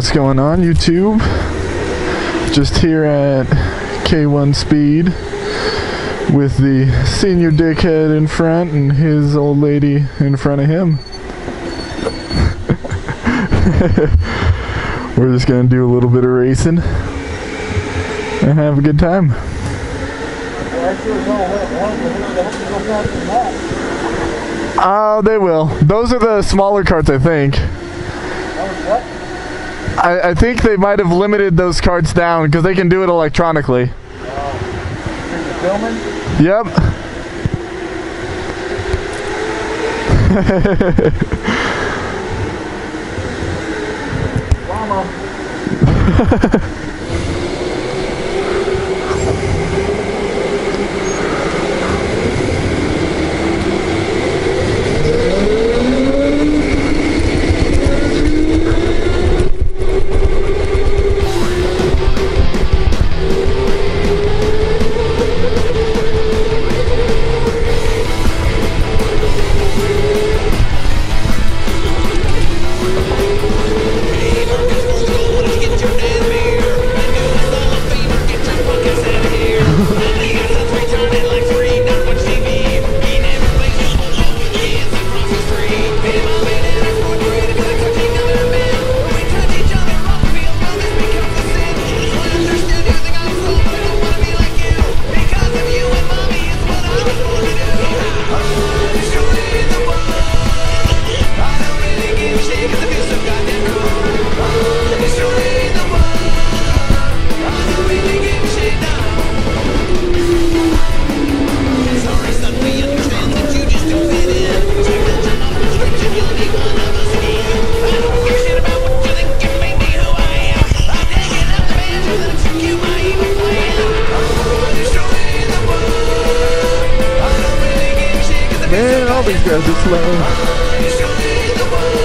What's going on, YouTube? Just here at K1 Speed with the senior dickhead in front and his old lady in front of him. We're just gonna do a little bit of racing and have a good time. They will. Those are the smaller carts, I think. I think they might have limited those carts down because they can do it electronically. Filming? Yep. Mama. These guys are slow.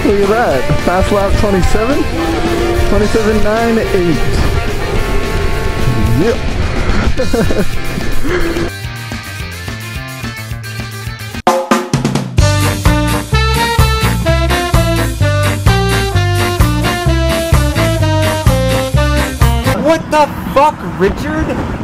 Look at that, fast lap 27, 27.98. Yep. What the fuck, Richard?